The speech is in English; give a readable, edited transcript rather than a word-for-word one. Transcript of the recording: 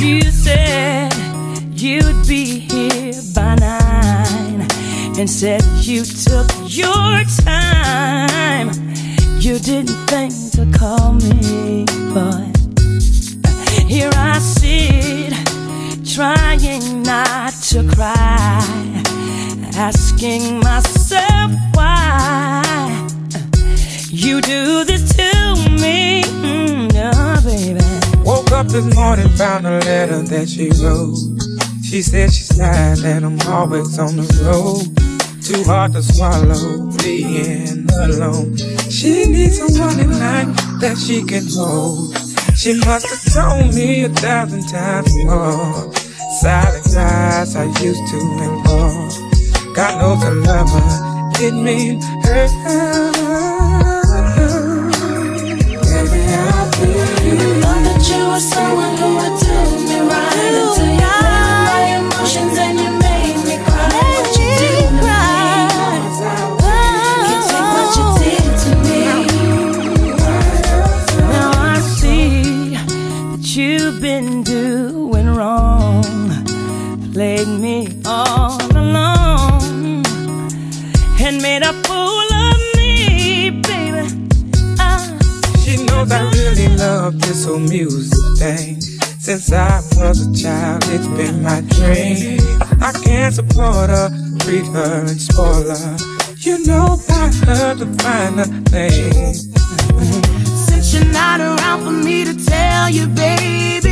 You said you'd be here by 9, and said you took your time. You didn't think to call me, but here I sit, trying not to cry, asking myself why you do this to me, oh baby. Woke up this morning, found a letter that she wrote. She said she's tired and I'm always on the road. Too hard to swallow, being alone. She needs someone in life that she can hold. She must have told me 1,000 times more. Silent cries I used to ignore. God knows I love her, it means her time. You were someone who would do me right until you felt my emotions and you made me cry. What you did to me, can't take what you did to me. Now I see that you've been doing wrong, played me all along, and made a fool of me, baby. She knows I really love this whole music thing. Since I was a child, it's been my dream. I can't support her, treat her and spoil her. You know about her to find her thing. Since you're not around for me to tell you, baby,